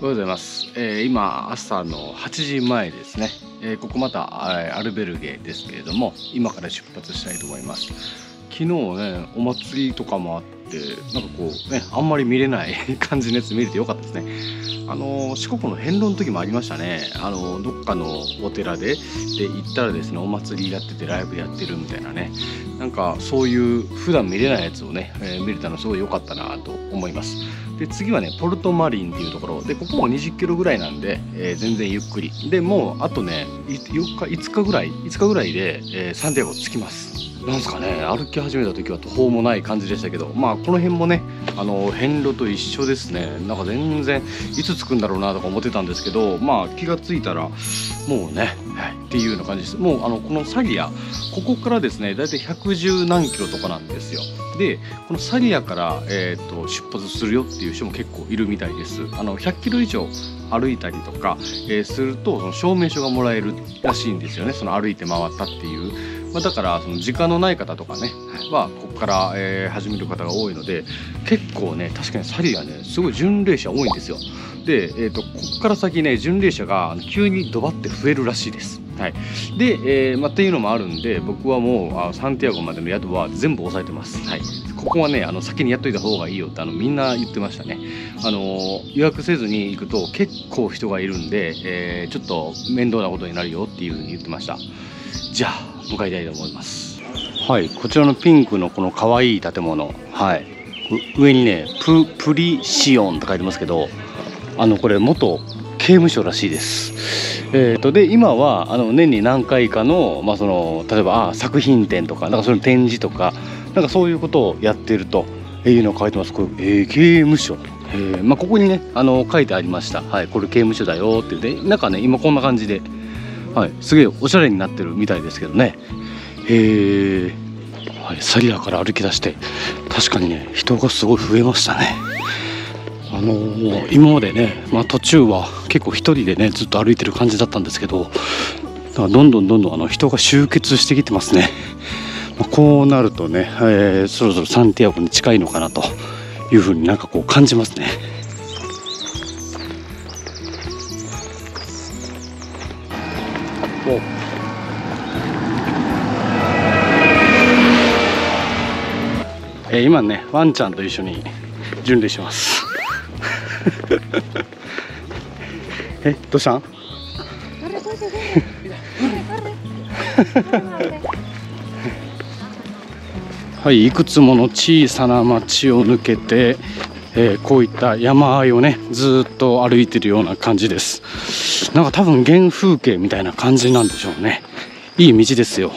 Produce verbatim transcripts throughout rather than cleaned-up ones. おはようございます、えー、今朝のはちじまえですね、えー、ここまたアルベルゲですけれども、今から出発したいと思います。昨日ね、お祭りとかもあって、なんかこうね、あんまり見れない感じのやつ見れてよかったですね。あの四国の遍路の時もありましたね。あのどっかのお寺でで行ったらですね、お祭りやっててライブやってるみたいなね、なんかそういう普段見れないやつをね、えー、見れたのすごい良かったなと思います。で次はね、ポルトマリンっていうところで、ここもにじゅっキロぐらいなんで、えー、全然ゆっくりで、もうあとねよっかいつかぐらい5日ぐらいで、えー、サンディエゴ着きます。なんすかね、歩き始めた時は途方もない感じでしたけど、まあこの辺もね、あの遍路と一緒ですね。なんか全然いつ着くんだろうなとか思ってたんですけど、まあ気がついたらもうね、はい、っていうような感じです。もうあのこのサリア、ここからですね、だいたいひゃくじゅうなんキロとかなんですよ。でこのサリアから、えー、と出発するよっていう人も結構いるみたいです。あのひゃっキロ以上歩いたりとか、えー、するとその証明書がもらえるらしいんですよね、その歩いて回ったっていう。まあだからその時間のない方とかねはここからえ始める方が多いので、結構ね、確かにサリアね、すごい巡礼者多いんですよ。で、えー、とここから先ね、巡礼者が急にドバって増えるらしいです。はい、で、えーまあ、っていうのもあるんで、僕はもうサンティアゴまでの宿は全部押さえてます。はい、ここはね、あの先にやっといた方がいいよってあのみんな言ってましたね。あの予約せずに行くと結構人がいるんで、えー、ちょっと面倒なことになるよっていうふうに言ってました。じゃあ向かいたいと思います。はい、こちらのピンクのこの可愛い建物、はい、上にねプ「プリシオン」って書いてますけど、あのこれ元刑務所らしいです。えー、とで今はあの年に何回かの、まあ、その例えばあ作品展とか、なんかその展示とか、なんかそういうことをやってるというのを書いてます。これ、えー、刑務所、えーまあ、ここにねあの書いてありました。はい、これ刑務所だよっていう。でなんかね、今こんな感じで。はい、すげえおしゃれになってるみたいですけどね。へえ、はい、サリアから歩き出して、確かにね人がすごい増えましたね。あのー、今までね、まあ、途中は結構一人でねずっと歩いてる感じだったんですけど、どんどんどんどんあの人が集結してきてますね。まあ、こうなるとね、えー、そろそろサンティアゴに近いのかなというふうになんかこう感じますね。えー、今ねワンちゃんと一緒に巡礼しますえ、どうしたんはい、いくつもの小さな町を抜けて、えー、こういった山あいをねずっと歩いてるような感じです。なんか多分原風景みたいな感じなんでしょうね。いい道ですよ。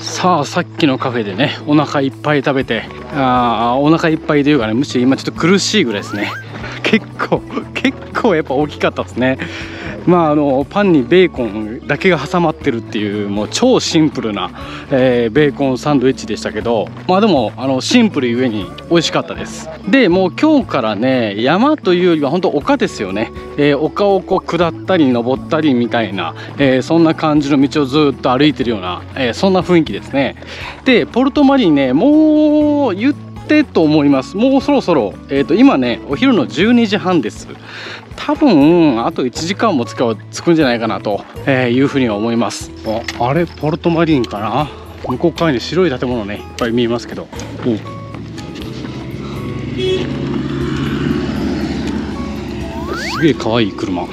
さあ、さっきのカフェでねお腹いっぱい食べて、あーお腹いっぱいというかね、むしろ今ちょっと苦しいぐらいですね。結構結構やっぱ大きかったですね。まあ、あのパンにベーコンだけが挟まってるっていう、もう超シンプルな、えー、ベーコンサンドイッチでしたけど、まあでもあのシンプルゆえに美味しかったです。でもう今日からね、山というよりは本当丘ですよね。えー、丘をこう下ったり登ったりみたいな、えー、そんな感じの道をずっと歩いてるような、えー、そんな雰囲気ですね。でポルトマリンね、もう言ってってと思います。もうそろそろ、えー、と今ねお昼のじゅうにじはんです。多分あといちじかんもつかつくんじゃないかなというふうには思います。あ、あれポルトマリンかな。向こう側に白い建物ねいっぱい見えますけど、すげえかわいい車、も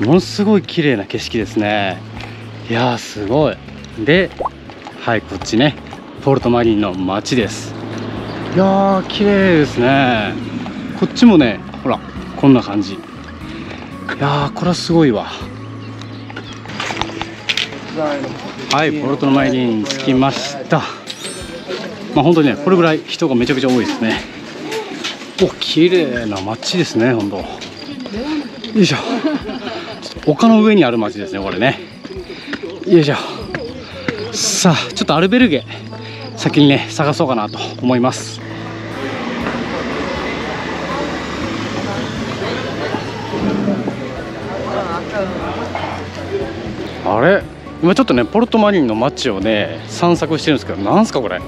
のすごい綺麗な景色ですね。いやーすごい。ではい、こっちねポルトマリンの街です。いやー綺麗ですね。こっちもね、ほらこんな感じ。いやーこれはすごいわ。はい、ポルトマリン着きました。まあ本当にね、これぐらい人がめちゃくちゃ多いですね。お、綺麗な街ですね、本当。よいしょ、丘の上にある街ですね、これね。よいしょ。さあ、ちょっとアルベルゲ先にね探そうかなと思います。あれ今ちょっとねポルトマリンの街をね散策してるんですけど、なんすかこれ。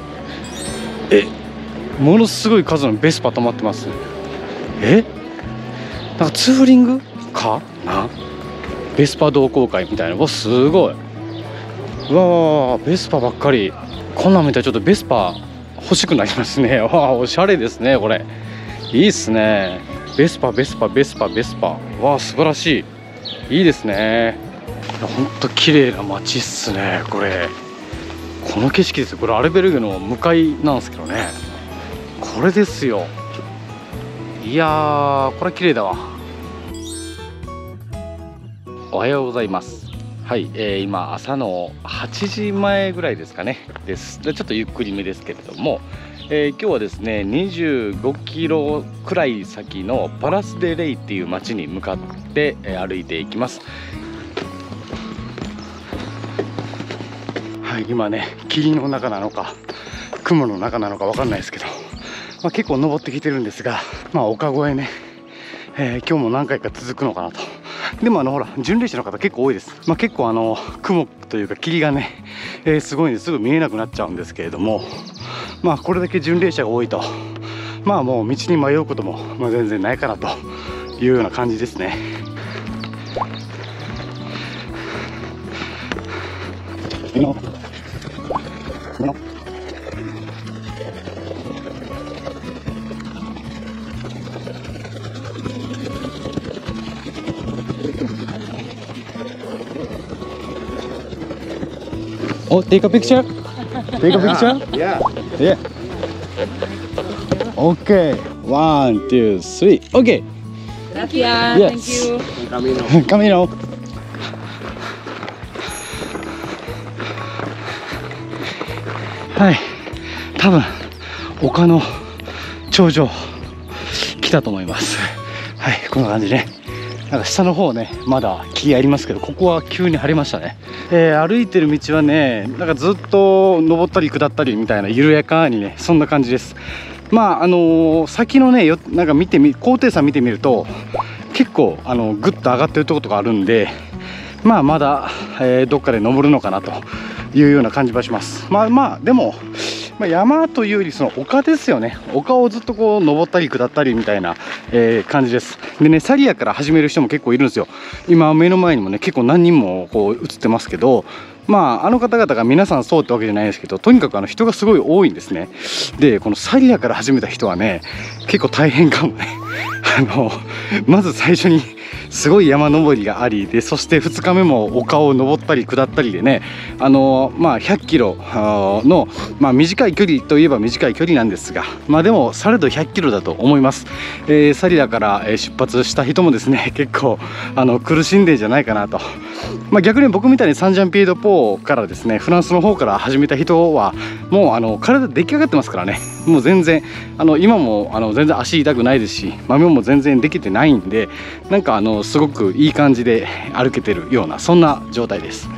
えものすごい数のベスパ止まってます。えなんかツーリングかな、ベスパ同好会みたいな。わすごい。うわベスパばっかり。こんなん見たらちょっとベスパ欲しくなりますね。わあおしゃれですねこれ。いいっすね。ベスパベスパベスパベスパ。わあ素晴らしい。いいですね。ほんと綺麗な街っすねこれ。この景色ですよ。これアルベルゲの向かいなんですけどね。これですよ。いやーこれ綺麗だわ。おはようございます。はい、えー、今朝のはちじまえぐらいですかねです。でちょっとゆっくりめですけれども、えー、今日はですねにじゅうごキロくらい先のパラス・デ・レイっていう町に向かって歩いていきます。はい今ね霧の中なのか雲の中なのかわかんないですけど、まあ、結構登ってきてるんですが、まあ、丘越えね、えー、今日も何回か続くのかなと。でもあのほら巡礼者の方結構多いです、まあ、結構あの雲というか霧がね、えー、すごいんですぐ見えなくなっちゃうんですけれども、まあ、これだけ巡礼者が多いと、まあ、もう道に迷うことも、まあ、全然ないかなというような感じですね。Oh, take a picture. Take a picture. Yeah. Yeah. Okay. One, two, three. Okay. Thank you. Yes. Thank you. Camino. Camino. はい。多分丘の頂上来たと思います。はい、こんな感じね。なんか下の方ねまだ木ありますけど、ここは急に晴れましたね。えー、歩いてる道はねなんかずっと登ったり下ったりみたいな緩やかにねそんな感じです。まああのー、先のねよなんか見てみ高低差見てみると結構あのぐっと上がってるところとかあるんで、まあまだ、えー、どっかで登るのかなというような感じはします。まあまあでも、まあ、山というよりその丘ですよね。丘をずっとこう登ったり下ったりみたいな、えー、感じです。でねサリアから始める人も結構いるんですよ。今目の前にもね結構何人もこう映ってますけど、まああの方々が皆さんそうってわけじゃないですけど、とにかくあの人がすごい多いんですね。でこのサリアから始めた人はね結構大変かもね。あのまず最初にすごい山登りがありで、そしてふつかめも丘を登ったり下ったりでね、あのまあひゃっキロの、まあ、短い距離といえば短い距離なんですが、まあでもされどひゃっキロだと思います。えー、サリアから出発した人もですね結構あの苦しんでんじゃないかなと。まあ、逆に僕みたいにサンジャンピエドポーからですねフランスの方から始めた人はもうあの体出来上がってますからね。もう全然あの今もあの全然足痛くないですし、豆も全然できてないんで、なんかあのすごくいい感じで歩けてるようなそんな状態です。